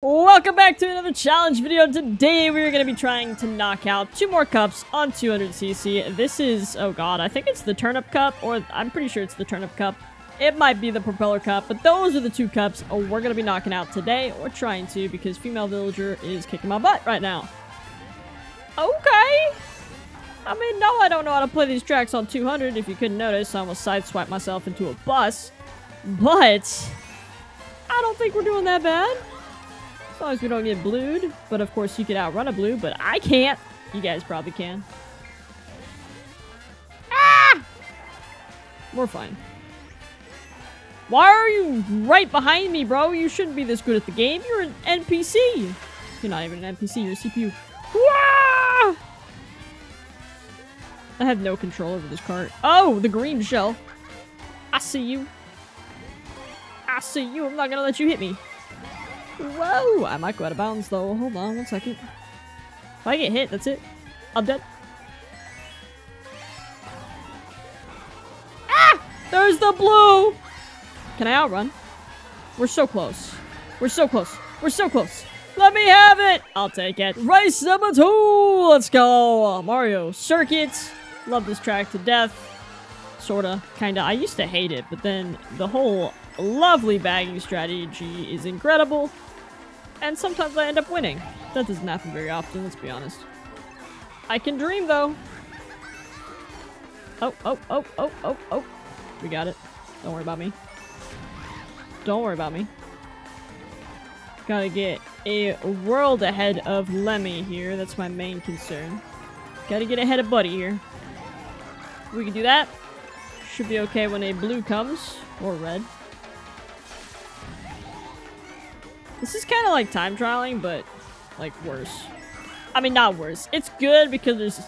Welcome back to another challenge video. Today we are going to be trying to knock out two more cups on 200cc. This is, oh god, I think it's the Turnip Cup, or I'm pretty sure it's the Turnip Cup. It might be the Propeller Cup, but those are the two cups we're going to be knocking out today, or trying to, because Female Villager is kicking my butt right now. Okay. I mean, no, I don't know how to play these tracks on 200. If you couldn't notice, I almost sideswiped myself into a bus, but I don't think we're doing that bad. As long as we don't get blued, but of course you could outrun a blue, but I can't. You guys probably can. Ah! We're fine. Why are you right behind me, bro? You shouldn't be this good at the game. You're an NPC. You're not even an NPC, you're a CPU. Wah! I have no control over this cart. Oh, the green shell. I see you. I see you. I'm not gonna let you hit me. Whoa! I might go out of bounds, though. Hold on one second. If I get hit, that's it. I'm dead. Ah! There's the blue! Can I outrun? We're so close. We're so close. We're so close. Let me have it! I'll take it. Race number two! Let's go! Mario Circuits. Love this track to death. Sorta. Kinda. I used to hate it, but then the whole lovely bagging strategy is incredible. And sometimes I end up winning. That doesn't happen very often, let's be honest. I can dream, though. Oh. We got it. Don't worry about me. Don't worry about me. Gotta get a world ahead of Lemmy here. That's my main concern. Gotta get ahead of Buddy here. We can do that. Should be okay when a blue comes. Or red. This is kind of like time trialing, but like worse. I mean, not worse. It's good because there's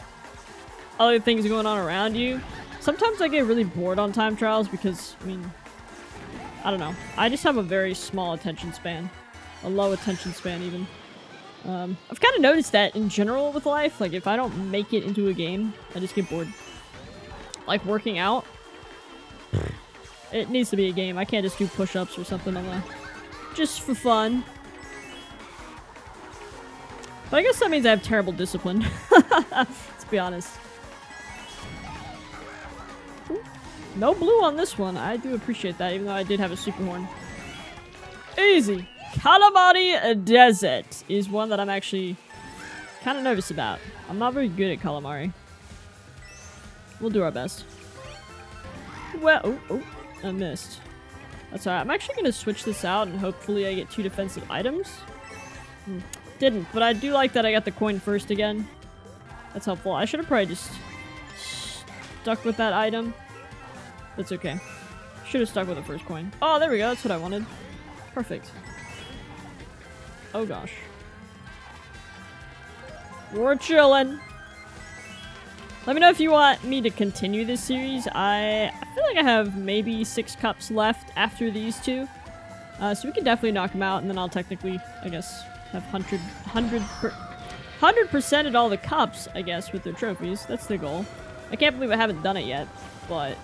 other things going on around you. Sometimes I get really bored on time trials because, I mean, I don't know. I just have a very small attention span. A low attention span, even. I've kind of noticed that in general with life. Like, if I don't make it into a game, I just get bored. Like, working out. It needs to be a game. I can't just do push-ups or something on that. Just for fun. But I guess that means I have terrible discipline. Let's be honest. Ooh, no blue on this one. I do appreciate that, even though I did have a super horn. Easy. Calamari Desert is one that I'm actually kind of nervous about. I'm not very good at calamari. We'll do our best. Well, I missed. That's alright. I'm actually going to switch this out and hopefully I get two defensive items. Didn't, but I do like that I got the coin first again. That's helpful. I should have probably just stuck with that item. That's okay. Should have stuck with the first coin. Oh, there we go. That's what I wanted. Perfect. Oh, gosh. We're chillin'. Let me know if you want me to continue this series. I feel like I have maybe 6 cups left after these two. So we can definitely knock them out, and then I'll technically, I guess, have 100%ed all the cups, I guess, with their trophies. That's the goal. I can't believe I haven't done it yet, but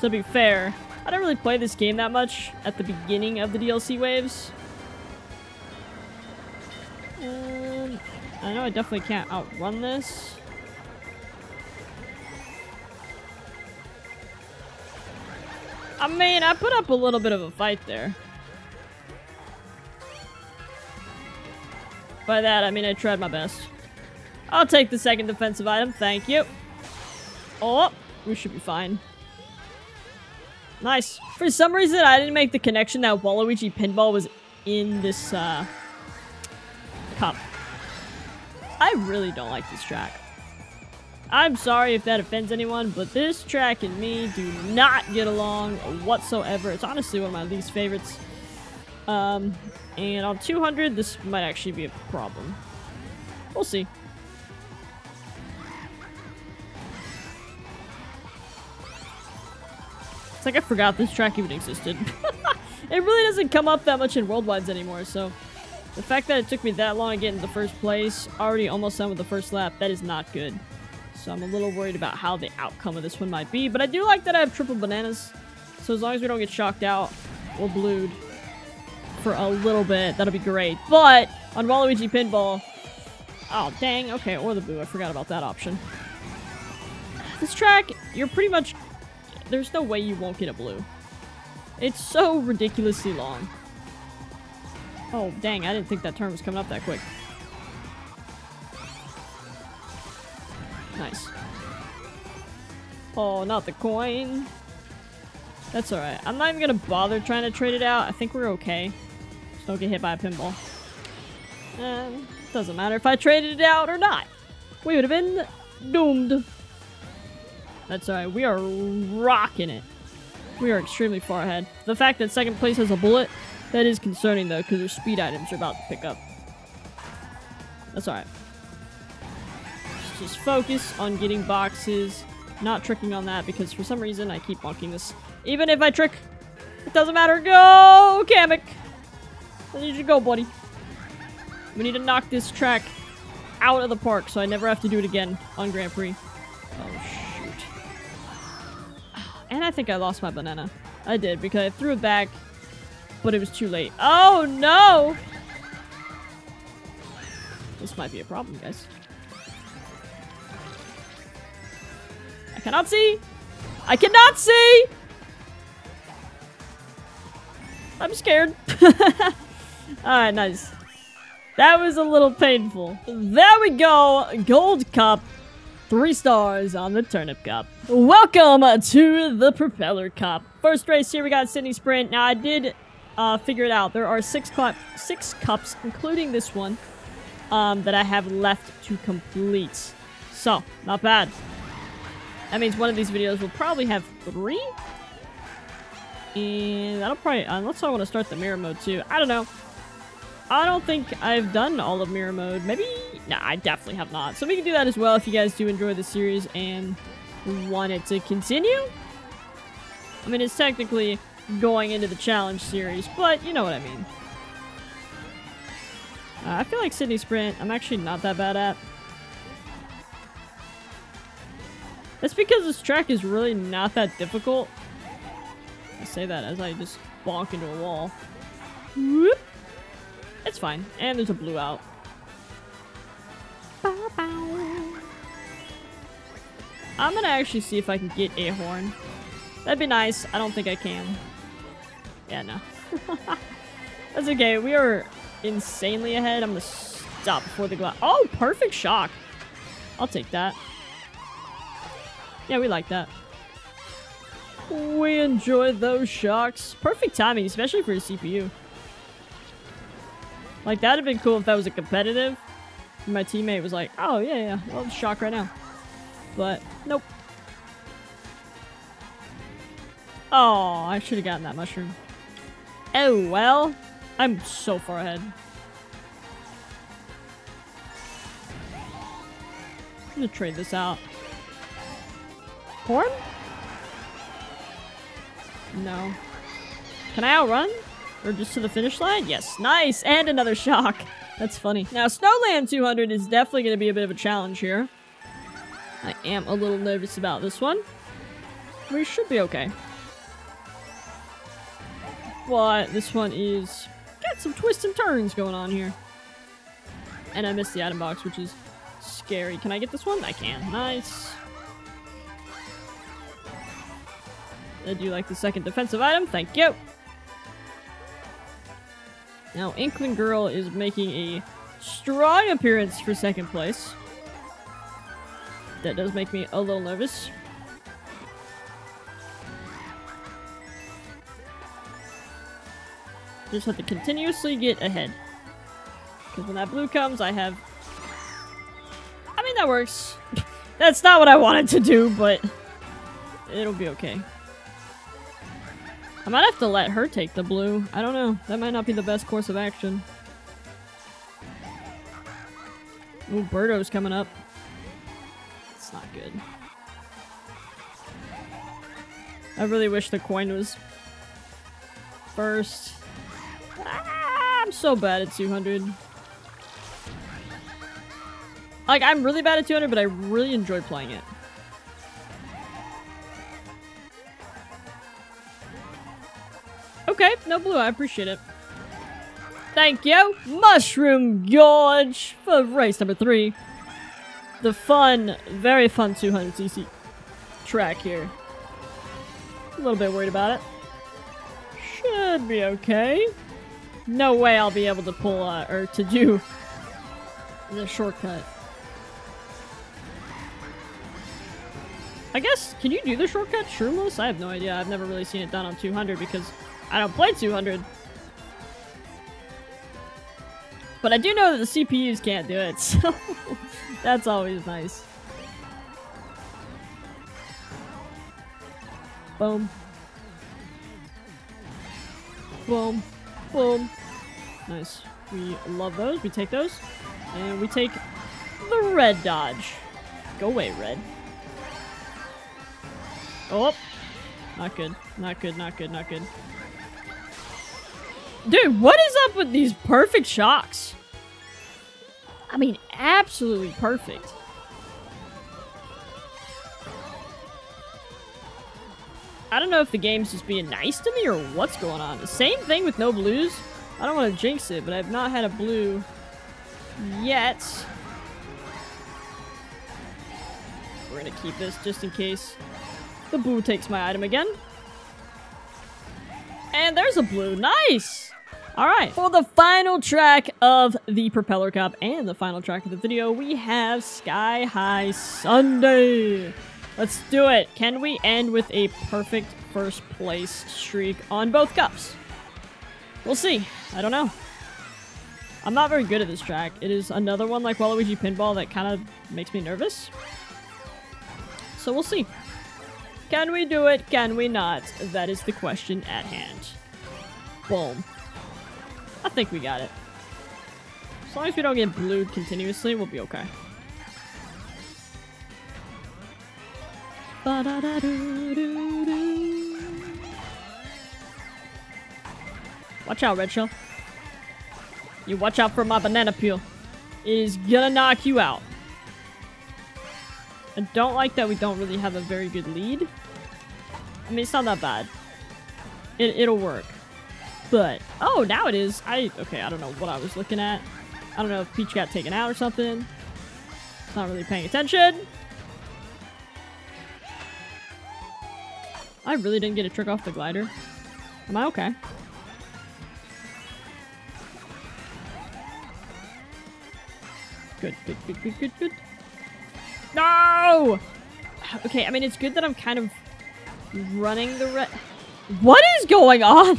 to be fair, I don't really play this game that much at the beginning of the DLC waves. And I know I definitely can't outrun this. I mean, I put up a little bit of a fight there. By that, I mean I tried my best. I'll take the second defensive item, thank you. Oh, we should be fine. Nice. For some reason, I didn't make the connection that Waluigi Pinball was in this, cup. I really don't like this track. I'm sorry if that offends anyone, but this track and me do not get along whatsoever. It's honestly one of my least favorites. And on 200, this might actually be a problem. We'll see. It's like I forgot this track even existed. It really doesn't come up that much in Worldwides anymore, so the fact that it took me that long to get into first place, already almost done with the first lap, that is not good. So I'm a little worried about how the outcome of this one might be. But I do like that I have triple bananas. So as long as we don't get shocked out or blued, for a little bit. That'll be great. But on Waluigi Pinball... Oh, dang. Okay, or the Boo. I forgot about that option. This track, you're pretty much... There's no way you won't get a blue. It's so ridiculously long. Oh, dang. I didn't think that turn was coming up that quick. Nice. Oh, not the coin. That's alright. I'm not even gonna bother trying to trade it out. I think we're okay. Just don't get hit by a pinball. Doesn't matter if I traded it out or not. We would have been doomed. That's alright. We are rocking it. We are extremely far ahead. The fact that second place has a bullet, that is concerning though, because their speed items are about to pick up. That's alright. Just focus on getting boxes. Not tricking on that, because for some reason I keep bonking this. Even if I trick, it doesn't matter. Go, Kamek! I need you to go, buddy. We need to knock this track out of the park so I never have to do it again on Grand Prix. Oh, shoot. And I think I lost my banana. I did, because I threw it back, but it was too late. Oh, no! This might be a problem, guys. Cannot see! I cannot see! I'm scared. Alright, nice. That was a little painful. There we go! Gold Cup. 3 stars on the Turnip Cup. Welcome to the Propeller Cup. First race here, we got Sydney Sprint. Now, I did figure it out. There are six cups, including this one, that I have left to complete. So, not bad. That means one of these videos will probably have 3. And that'll probably... Unless I want to start the mirror mode too. I don't know. I don't think I've done all of mirror mode. Maybe... Nah, I definitely have not. So we can do that as well if you guys do enjoy the series and want it to continue. I mean, it's technically going into the challenge series, but you know what I mean. I feel like Sydney Sprint, I'm actually not that bad at. That's because this track is really not that difficult. I say that as I just bonk into a wall. Whoop. It's fine. And there's a blue out. Bow, bow. I'm gonna actually see if I can get a horn. That'd be nice. I don't think I can. Yeah, no. That's okay. We are insanely ahead. I'm gonna stop before the glass. Oh, perfect shock. I'll take that. Yeah, we like that. We enjoy those shocks. Perfect timing, especially for a CPU. Like, that'd have been cool if that was a competitive. And my teammate was like, oh, yeah, yeah, I'll shock right now. But, nope. Oh, I should have gotten that mushroom. Oh, well. I'm so far ahead. I'm gonna trade this out. Horn? No. Can I outrun? Or just to the finish line? Yes. Nice! And another shock. That's funny. Now, Snowland 200 is definitely going to be a bit of a challenge here. I am a little nervous about this one. We should be okay. But this one is... Got some twists and turns going on here. And I missed the item box, which is scary. Can I get this one? I can. Nice. I do like the second defensive item. Thank you. Now, Inkling Girl is making a strong appearance for second place. That does make me a little nervous. Just have to continuously get ahead. Because when that blue comes, I have... I mean, that works. That's not what I wanted to do, but it'll be okay. I might have to let her take the blue. I don't know. That might not be the best course of action. Ooh, Birdo's coming up. It's not good. I really wish the coin was first. Ah, I'm so bad at 200. Like, I'm really bad at 200, but I really enjoy playing it. Okay, no blue. I appreciate it. Thank you, Mushroom Gorge, for race number 3. The fun, very fun 200cc track here. A little bit worried about it. Should be okay. No way I'll be able to pull or to do the shortcut. I guess, can you do the shortcut shroomless? I have no idea. I've never really seen it done on 200 because I don't play 200. But I do know that the CPUs can't do it, so that's always nice. Boom. Boom. Boom. Nice. We love those. We take those. And we take the red dodge. Go away, red. Oh, not good, not good, not good, not good. Dude, what is up with these perfect shocks? I mean, absolutely perfect. I don't know if the game's just being nice to me or what's going on. The same thing with no blues. I don't want to jinx it, but I've not had a blue yet. We're gonna keep this just in case the blue takes my item again. And there's a blue. Nice! Alright. For the final track of the Propeller Cup and the final track of the video, we have Sky High Sunday. Let's do it. Can we end with a perfect first place streak on both cups? We'll see. I don't know. I'm not very good at this track. It is another one like Waluigi Pinball that kind of makes me nervous. So we'll see. Can we do it? Can we not? That is the question at hand. Boom. I think we got it. As long as we don't get blued continuously, we'll be okay. Watch out, Red Shell. You watch out for my banana peel. It is gonna knock you out. I don't like that we don't really have a very good lead. I mean, it's not that bad. It'll work. But, oh, now it is. Okay, I don't know what I was looking at. I don't know if Peach got taken out or something. It's not really paying attention. I really didn't get a trick off the glider. Am I okay? Good, good, good, good, good, good. No! Okay, I mean, it's good that I'm kind of running the red. What is going on?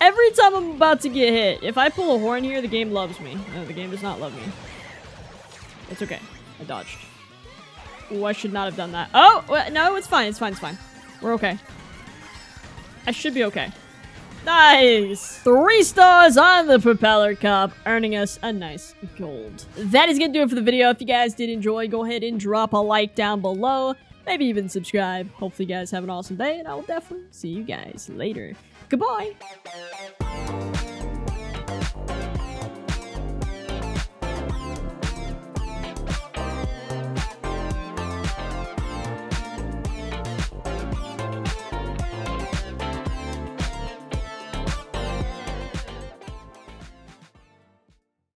Every time I'm about to get hit, if I pull a horn here, the game loves me. No, the game does not love me. It's okay. I dodged. Ooh, I should not have done that. Oh, no, it's fine. It's fine. It's fine. We're okay. I should be okay. Nice! 3 stars on the Propeller Cup, earning us a nice gold. That is gonna do it for the video. If you guys did enjoy, go ahead and drop a like down below. Maybe even subscribe. Hopefully you guys have an awesome day, and I will definitely see you guys later. Goodbye!